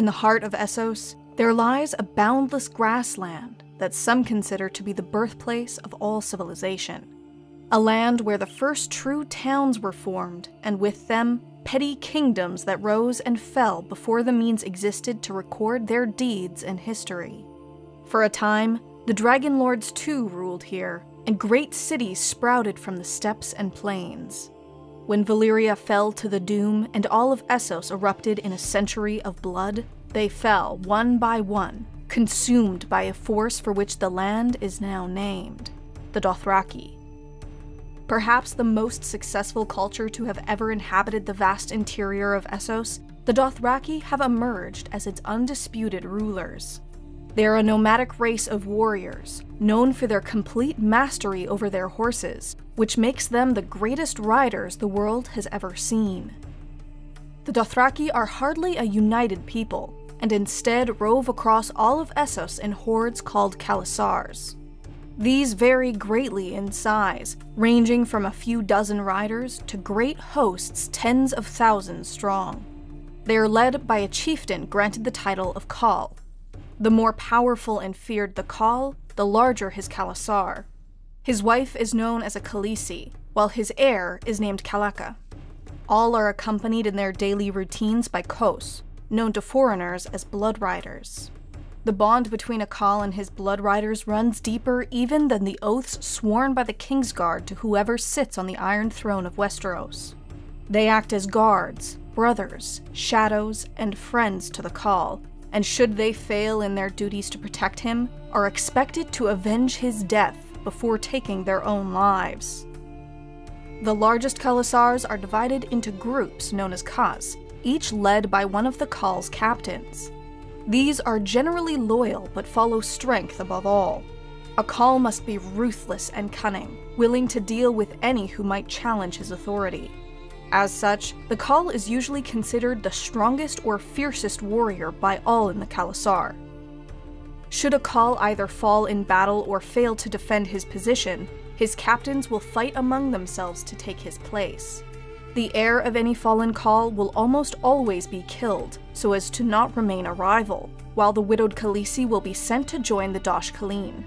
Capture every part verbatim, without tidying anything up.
In the heart of Essos, there lies a boundless grassland that some consider to be the birthplace of all civilization. A land where the first true towns were formed, and with them, petty kingdoms that rose and fell before the means existed to record their deeds in history. For a time, the Dragon Lords too ruled here, and great cities sprouted from the steppes and plains. When Valyria fell to the doom and all of Essos erupted in a century of blood, they fell one by one, consumed by a force for which the land is now named, the Dothraki. Perhaps the most successful culture to have ever inhabited the vast interior of Essos, the Dothraki have emerged as its undisputed rulers. They are a nomadic race of warriors, known for their complete mastery over their horses, which makes them the greatest riders the world has ever seen. The Dothraki are hardly a united people, and instead rove across all of Essos in hordes called Khalasars. These vary greatly in size, ranging from a few dozen riders to great hosts tens of thousands strong. They are led by a chieftain granted the title of Khal. The more powerful and feared the Khal, the larger his Khalasar. His wife is known as a Khaleesi, while his heir is named Kalaka. All are accompanied in their daily routines by Kos, known to foreigners as blood riders. The bond between a Khal and his blood riders runs deeper even than the oaths sworn by the Kingsguard to whoever sits on the Iron Throne of Westeros. They act as guards, brothers, shadows, and friends to the Khal, and should they fail in their duties to protect him, are expected to avenge his death before taking their own lives. The largest Khalasars are divided into groups known as Khaz, each led by one of the Khal's captains. These are generally loyal but follow strength above all. A Khal must be ruthless and cunning, willing to deal with any who might challenge his authority. As such, the Khal is usually considered the strongest or fiercest warrior by all in the Khalasar. Should a Khal either fall in battle or fail to defend his position, his captains will fight among themselves to take his place. The heir of any fallen Khal will almost always be killed, so as to not remain a rival, while the widowed Khaleesi will be sent to join the Dosh Khaleen.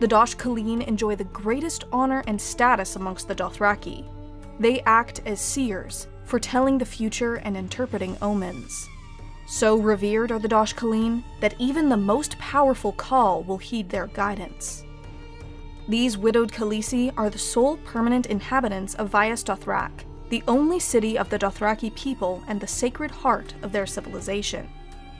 The Dosh Khaleen enjoy the greatest honor and status amongst the Dothraki. They act as seers, foretelling the future and interpreting omens. So revered are the Dosh Khaleen that even the most powerful Khal will heed their guidance. These widowed Khaleesi are the sole permanent inhabitants of Vaes Dothrak, the only city of the Dothraki people and the sacred heart of their civilization.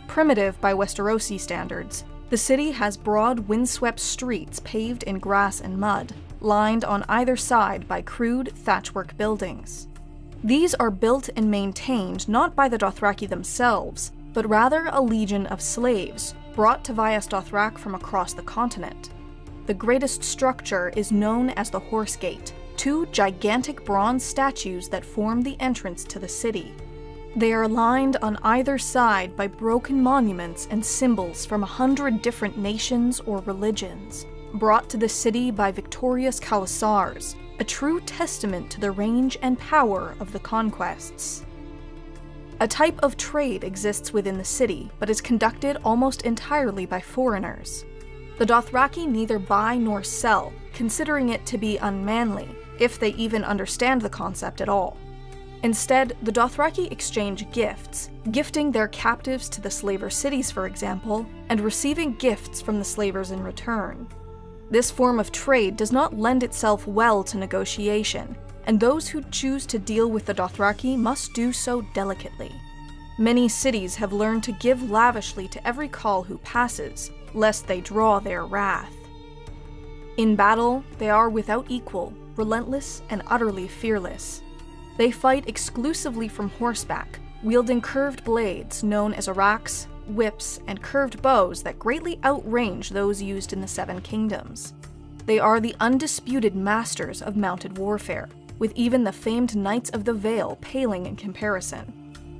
Primitive by Westerosi standards, the city has broad windswept streets paved in grass and mud, lined on either side by crude thatchwork buildings. These are built and maintained not by the Dothraki themselves, but rather a legion of slaves brought to Vaes Dothrak from across the continent. The greatest structure is known as the Horse Gate, two gigantic bronze statues that form the entrance to the city. They are lined on either side by broken monuments and symbols from a hundred different nations or religions, brought to the city by victorious Khalasars, a true testament to the range and power of the conquests. A type of trade exists within the city, but is conducted almost entirely by foreigners. The Dothraki neither buy nor sell, considering it to be unmanly, if they even understand the concept at all. Instead, the Dothraki exchange gifts, gifting their captives to the slaver cities, for example, and receiving gifts from the slavers in return. This form of trade does not lend itself well to negotiation, and those who choose to deal with the Dothraki must do so delicately. Many cities have learned to give lavishly to every Khal who passes, lest they draw their wrath. In battle, they are without equal, relentless and utterly fearless. They fight exclusively from horseback, wielding curved blades known as arakhs, whips, and curved bows that greatly outrange those used in the Seven Kingdoms. They are the undisputed masters of mounted warfare, with even the famed Knights of the Vale paling in comparison.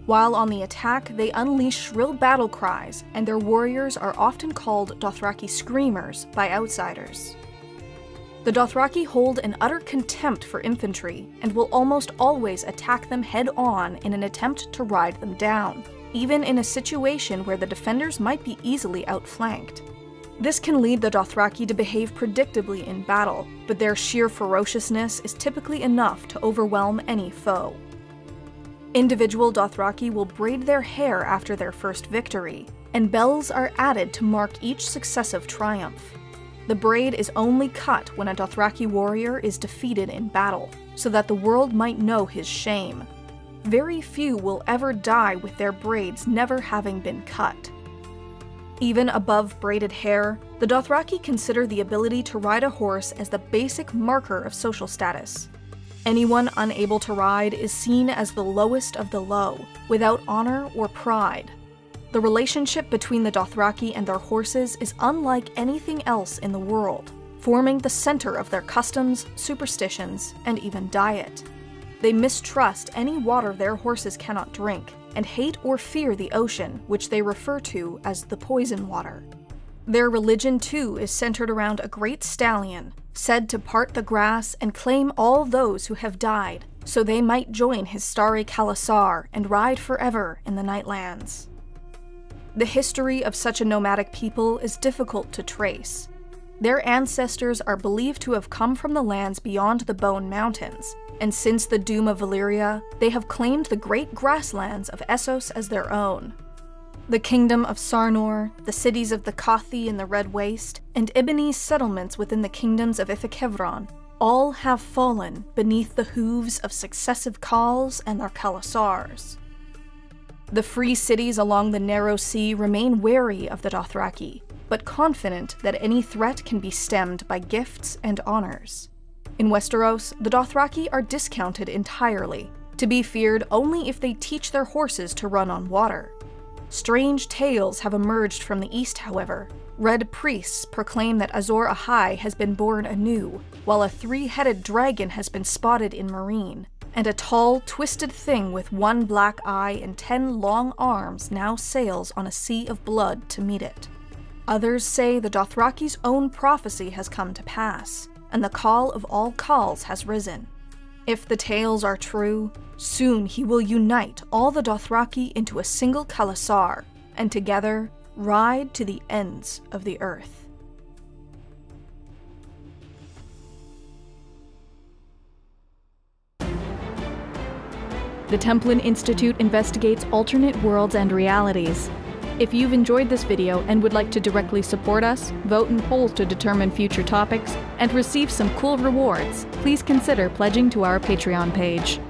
While on the attack, they unleash shrill battle cries, and their warriors are often called Dothraki Screamers by outsiders. The Dothraki hold an utter contempt for infantry, and will almost always attack them head-on in an attempt to ride them down, even in a situation where the defenders might be easily outflanked. This can lead the Dothraki to behave predictably in battle, but their sheer ferociousness is typically enough to overwhelm any foe. Individual Dothraki will braid their hair after their first victory, and bells are added to mark each successive triumph. The braid is only cut when a Dothraki warrior is defeated in battle, so that the world might know his shame. Very few will ever die with their braids never having been cut. Even above braided hair, the Dothraki consider the ability to ride a horse as the basic marker of social status. Anyone unable to ride is seen as the lowest of the low, without honor or pride. The relationship between the Dothraki and their horses is unlike anything else in the world, forming the center of their customs, superstitions, and even diet. They mistrust any water their horses cannot drink, and hate or fear the ocean, which they refer to as the poison water. Their religion, too, is centered around a great stallion, said to part the grass and claim all those who have died, so they might join his starry Khalasar and ride forever in the Nightlands. The history of such a nomadic people is difficult to trace. Their ancestors are believed to have come from the lands beyond the Bone Mountains, and since the doom of Valyria, they have claimed the great grasslands of Essos as their own. The kingdom of Sarnor, the cities of the Kathi in the Red Waste, and Ibani's settlements within the kingdoms of Ithikevron all have fallen beneath the hooves of successive Khals and their Khalasars. The free cities along the narrow sea remain wary of the Dothraki, but confident that any threat can be stemmed by gifts and honors. In Westeros, the Dothraki are discounted entirely, to be feared only if they teach their horses to run on water. Strange tales have emerged from the east, however. Red priests proclaim that Azor Ahai has been born anew, while a three-headed dragon has been spotted in Meereen, and a tall, twisted thing with one black eye and ten long arms now sails on a sea of blood to meet it. Others say the Dothraki's own prophecy has come to pass, and the call of all calls has risen. If the tales are true, soon he will unite all the Dothraki into a single Khalasar, and together ride to the ends of the earth. The Templin Institute investigates alternate worlds and realities. If you've enjoyed this video and would like to directly support us, vote in polls to determine future topics, and receive some cool rewards, please consider pledging to our Patreon page.